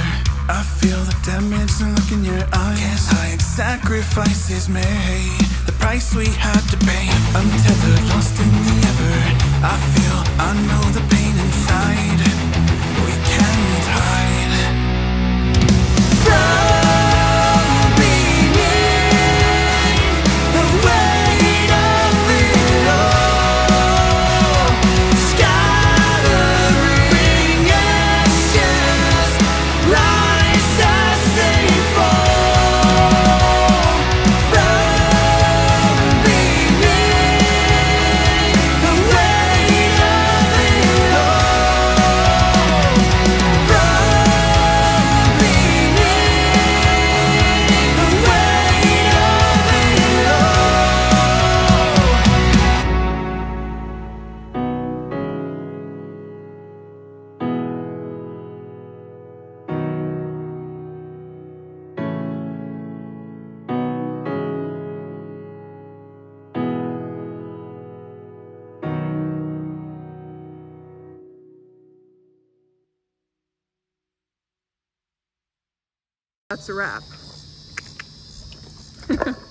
fear. I feel the damage and look in your eyes. Can't hide, sacrifices made, the price we had to pay. I'm tethered, lost in the ever. I feel, I know the pain inside. We can't hide. From beneath the weight of it all, scattering ashes, lies as they fall. From beneath the weight of it all, from beneath the weight of it all. That's a wrap.